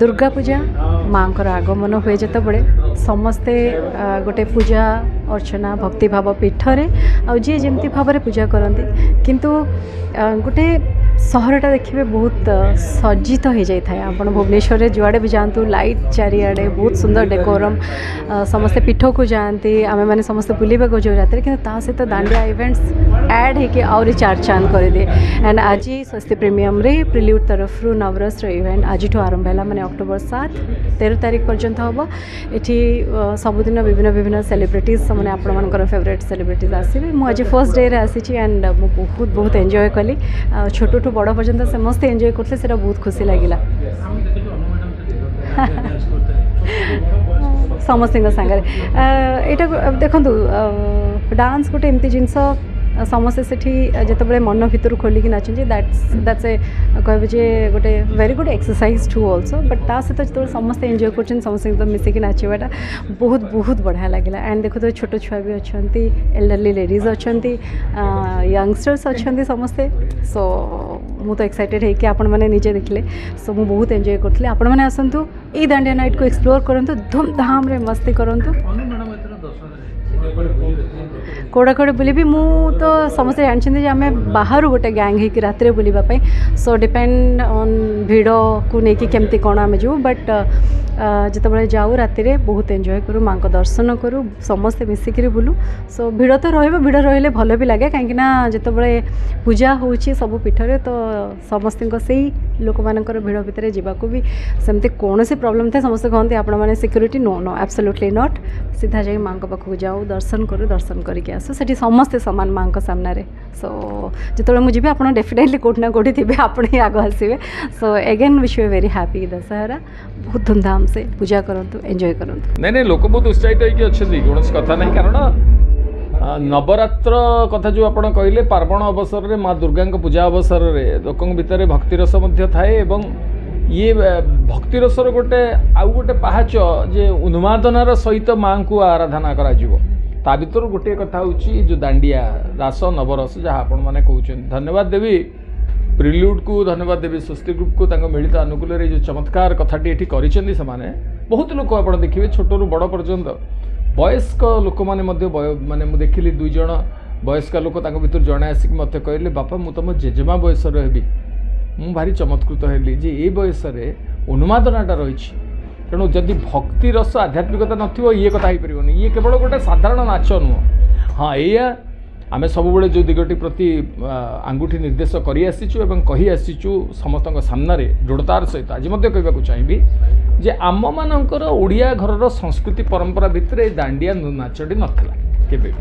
दुर्गा पूजा माँ को आगमन हुए जो बड़े समस्ते गोटे पूजा अर्चना भक्ति भाव पीठरे आए जमी भाव में पूजा करती किंतु गोटे सहरटा देखिए बहुत सज्जित हो जाए। आप भुवनेश्वर में जुआड़े भी जातु लाइट चारिड़े बहुत सुंदर डेकोरम समस्ते पीठ को जाती आम मैंने समस्त बुलवाक जो रात सहित दांडिया इवेंट्स एड हो चार चांद करदे। एंड आज स्वस्ति प्रीमियम रे प्रिल्यूड तरफ नवरस इवेंट आज आरंभ है माने अक्टोबर 7-13 तारीख पर्यंत हम ये सबुदिन विभिन्न विभिन्न सेलिब्रिटीज मैंने आपर फेवरेट सेलिब्रिटीज आसबे। मुझे फर्स्ट डे आसी एंड मुझे बहुत बहुत एंजॉय कली छोटू तो बड़ पर्यटन समस्ते एंजॉय करते से बहुत खुशी लगिला समस्त सागर यहाँ देखु डांस गोटे एमती जिनस समस्ते से मन भर खोलिक नाचे दैट्स ए कह गोटे very good exercise to also but ता सहित जो समस्ते एंजॉय कर समस्त मिसिकी नाचवाटा बहुत बहुत बढ़िया लगे। एंड देखो छोट छुआ भी अच्छा एल्डरली लेडीज अच्छा यंगस्टर्स अच्छा समस्ते सो मु तो एक्साइटेड है कि आपण माने निजे देखले सो मु बहुत एंजॉय करथले। आपण माने आसंतु ए दांडिया नाइट को एक्सप्लोर करंतु धूमधाम रे मस्ती करंतु कोड़ा कोड़ा बुले भी मु तो समस्ते जानते आम बाहर गोटे गैंग है रात बुलवाई सो डिपेंड ऑन भिड़ को लेकिन केमती कौन आम जाऊँ बट जिते जाऊँ रात बहुत एंजॉय करूँ माँ को दर्शन करूँ समस्ते मिसिक बुलूँ सो भिड़ तो भिड़ रही भल भी लगे कहीं जिते पूजा हो सब पीठरे तो समस्ती से लोक मान भिड़ भितर जावाक भी सेमती कौन प्रोब्लेम था समस्ते कहते आपने security no no absolutely not सीधा जाए माँ पाखक जाओ दर्शन करूँ दर्शन करके आसो से समस्ते सामान माँ का सामने सो जो मुझे आप डेफिनेटली कौट ना कौटी थे आप आग आसबे। So again wish you very happy Dussehra बहुत धूमधाम से पूजा करंतु एंजॉय करंतु। नहीं लोक बहुत उत्साहित होती कौन कथा नहीं कारण नवरात्र कथा जो आप कहले पार्वण अवसर में माँ दुर्गा पूजा अवसर में लोक भितर भक्तिरस थाए ये भक्तिरस गोटे आउ गोटे पहाच जे उन्मादनार सहित माँ को आराधना करा भर गोटे कथा हूँ जो दांडिया रास नवरस जहाँ आपने कहते धन्यवाद देवी प्रिल्यूड को धन्यवाद देवी स्वस्ति ग्रुप को मिलित अनुकूल जो चमत्कार कथाटी ये करने बहुत लोग आप देखिए छोटू बड़ पर्यंत वयस्क लोक मैंने देखिली दुईज वयस्क लोक भर जड़े आसिक मत कहले बापा मु तुम जेजेमा बयस रही मु भारी चमत्कृत हेली जे ये बयस उन्मादनाटा रही तेणु जदि भक्ति रस आध्यात्मिकता न ये कथा हो पार ये केवल गोटे साधारण नाच नुह हाँ या आम सबुबले जो दिगटी प्रति आंगुठी निर्देश कर समस्त सामने दृढ़तार सहित आज मैं कहवाक चाहिए जे आम मानकर ओडिया घरर संस्कृति परंपरा भितर ये दांडिया नाचटी नाला केवे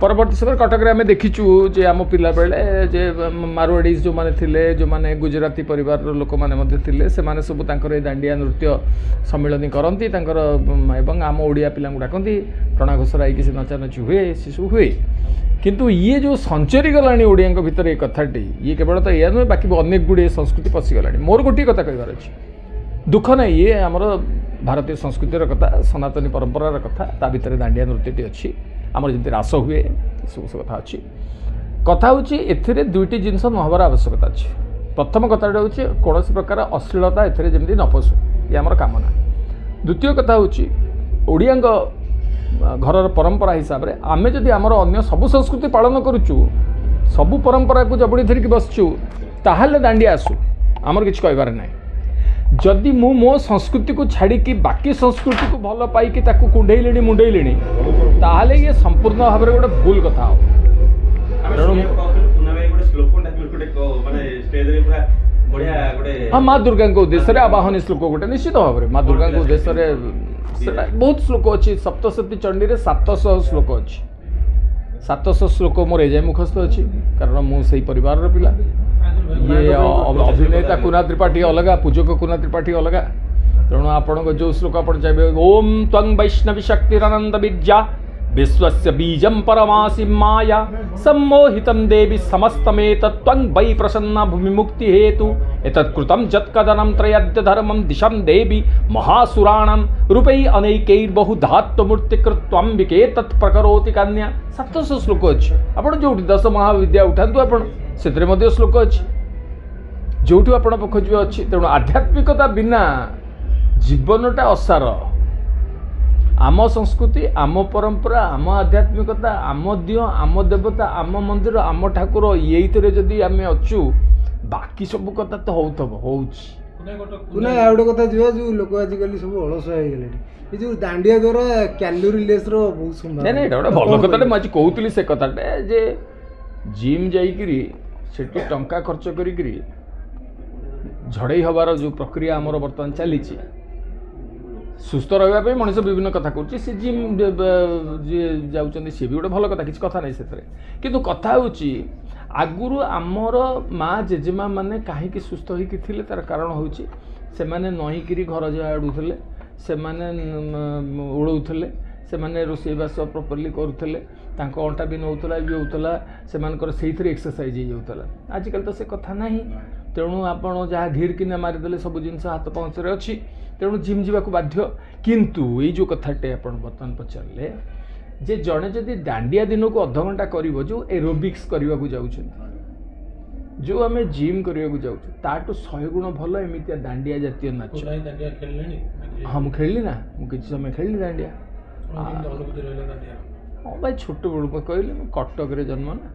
परवर्ती समय कटक में आम देखीचु जे आम पिला बेले जे मारवाड़ी जो माने थिले जो माने गुजराती परिवार लोक मैंने थिले से माने सब तांकर दांडिया नृत्य सम्मिलन करती आम ओडिया पिलांकु डाकती टणा घोसरा होकर से नचानची हुए से सब हुए किंतु ये जो संचरी गलानी ओडिया भितर ये कथाटी ये केवल तो यह नुहे बाकी अनेक गुड़े संस्कृति पशिगला मोर गोटे कथा कहबार अच्छी दुख ना ये आमर भारतीय संस्कृतिर कथा सनातनी परंपरार कथा ता भितर दांडिया नृत्यटी अच्छी आमर जमी रास हुए सब सब कथा अच्छी कथा हूँ एथिरे दुईटी जिनस नहबार आवश्यकता अच्छी प्रथम कथाटा हूँ कौन प्रकार अश्लीलता एथिरे जमी न पशु ये आमर कामना द्वितीय कथा हूँ ओडिया घरर परंपरा हिसाब से आम जदि आमर अन्य सबू संस्कृति पालन करुचु सबू परंपरा को जबड़ी धरिकी बसचु ताहले दांडिया आसू आमर किछ कहबार नहीं जदि मु मो संस्कृति को छाड़ी बाकी संस्कृति को भल पाई ताकू कुंडली मुंडेली ताहले ये संपूर्ण भाव में गोटे भूल कथा हो हाँ माँ दुर्गा उद्देश्य आवाहनी श्लोक गोटे निश्चित भाव में माँ दुर्गा उद्देश्य बहुत श्लोक अच्छी सप्तशती चंडी में 700 श्लोक अच्छी 700 श्लोक मोर एजाए मुखस्थ अच्छी कारण मुझे परिवार पिला ये अभिनेता कुना त्रिपाठी अलग पूजक कुना त्रिपाठी अलग तेणु आपण जो श्लोक आप चाहिए ओम त्वं वैष्णवी शक्तिरनंद विद्या विश्वस्य बीजं परमासि माया सम्मोहितं देवी समस्तमेतत् त्वं वै प्रसन्ना भूमि मुक्ति हेतु एतत्कृतं जत्कदनं त्रयद्य धर्मं दिशं देवी महासुराणां रूपै अनेकैर्बहुधात्वमूर्तिकृत त्वंबिके तत्प्रकरोति कन्या 700 श्लोक अच्छे आप जो 10 महाविद्या उठातु आप से श्लोक अच्छे जोटू आपण पक्ष अच्छी तेणु आध्यात्मिकता बिना जीवनटा असार। आम संस्कृति आम परंपरा आम आध्यात्मिकता आम दिह आम देवता आम मंदिर आम ठाकुर ये जदि आम अच्छू बाकी सब कथा तो होने कथा जी जो लोक आजिकल सब अलस हो जो दांडिया द्वारा कैलोरी लेस बहुत सुंदर नहीं गोटे भल कथा मुझे कहती से कथाटे जे जिम जाकि टा खर्च कर झड़े हबार जो प्रक्रिया आमर बर्तमान चली सुस्थ रहा मनुष्य विभिन्न कथा करुच्चे सी जिम जाऊँगी सी भी गोटे भल कथा किसी कथा नहीं कि कथा होगुरी आमर माँ जेजेमा मैंने कहीं सुस्थ होते तार कारण होने नहींकि घर जड़ूले से उड़ौले से रोसई बास प्रॉपर्ली करुले अंटा भी नौला ये होता से एक्सरसाइज हो जाता आजिकल तो से कथा ना तेणु आपड़ जहाँ धीर किना मारिदेले सब जिनस हाथ पहुँचे अच्छी तेणु जिम जावाक बाध्य किंतु ये जो कथाटे आप बर्तमान पचारे जे जड़े जदि दांडिया दिन को अध घंटा कर जो एरोबिक्स करने को जो आम जिम करने को जाऊ 100 गुण भल एमती दांडिया जातीय नाच। हाँ मुझे खेल ना मुझे किसी समय खेल दांडिया हाँ भाई छोट बड़ू कहली कटक जन्म ना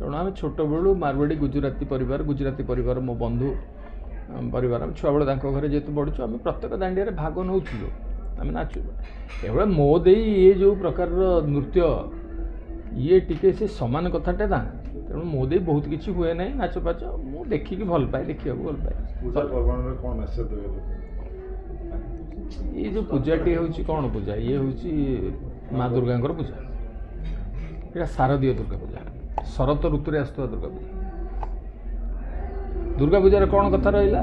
तेणु आम छोट बड़ू मारवाड़ी गुजराती परिवार मो बंधु परिवार आम छुआ बेले घर जेहतु बढ़ुचु आम प्रत्येक दांडिया भाग नौ आम नाचु एवं मो दे ये जो प्रकार नृत्य ये टी से सामान कथाटे ना तेणु मो दे बहुत किसी हुए ना नाच फाच मुझे देखिकी भल पाए देखा भल पाए ये जो पूजाटी हूँ कौन पूजा ये हूँ माँ दुर्गा पूजा ये शारदीय दुर्गा पूजा शरत ऋतुरे आसुवा दुर्गा पूजा। दुर्गा पूजार कौन कथा रहा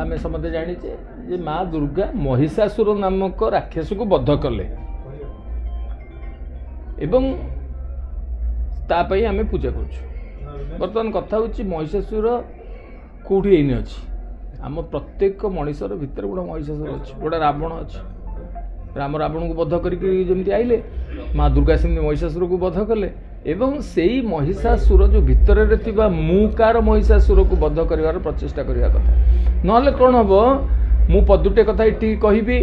आम समझे जानीचे जे माँ दुर्गा महिषासुर नामक राक्षस को बद्ध कले एवं तापाई आम पूजा करुचु। बर्तमान कथा हूँ महिषासुर कौटी एने अच्छी आम प्रत्येक मनीषर भितर गोटे महिषासुर अच्छी गोटे रावण अच्छी राम रावण को बद्ध करके आइले माँ दुर्गा सेमती महिषासुर को बद्ध कले एवं से महिषासुर जो भितर मुकार महिषासुर को बद्ध कर प्रचेषा करने कथा ना कौन हम मु पदुटे कथा ये कहबी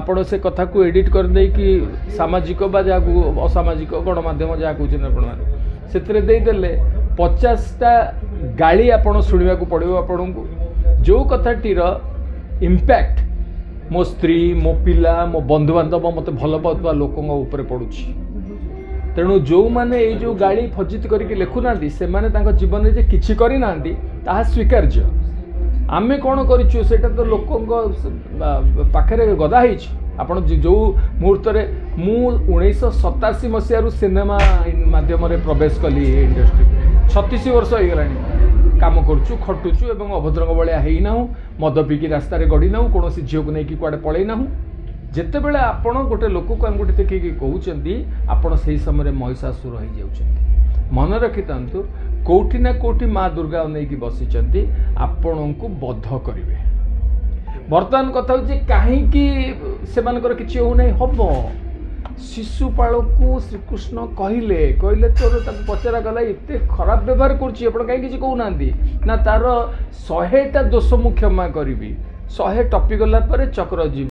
आपण से कथा को एडिट करदे कि सामाजिक बा जहाँ असामाजिक गणमाध्यम जहाँ कहते सेदेले 50टा गाड़ी आपड़ शुणा पड़ो आपण को जो कथाटीर इम्पैक्ट मो स्त्री मो पिला मो बंधुबांधव मत भल पाता लोकों पड़ुची तेणु जो माने ये जो गाड़ी फजित करके लिखुना से माने तांको जीवन में जे किछि करी नांदी ताहा स्वीकार्य। आमे कौन करिछु सेटा तो लोकों पाखरे गदा होइछ आपण जो मुहूर्त रे मु 1987 मसीह रु सिनेमा माध्यम रे प्रवेश कली इंडस्ट्री 36 वर्ष हो गलानी काम करुचु खटुचु एवं अभद्रंग भलिया हेई नाहु मद पिकी रास्ता रे गड़ी नाहु कोनोसी झियो को नेकी कुआडे पळेई नाहु जिते बड़े आप गोटे लोक को आंगुठी देखिए कहते आपड़ से समय महिषासुर हो जाऊँच मन रखि थातु कौटी ना कौटी माँ दुर्गा नहीं बसी आपण को बद्ध करेंगे। बर्तमान कथा हो कहीं किसी हो नहीं हम शिशुपाल को श्रीकृष्ण कहले कहले तोर पचरा गला एत खराब व्यवहार कर कहीं किसी कहना ना तार 100टा दोष मुख्यमा करी 100 टपिगला चक्रजी।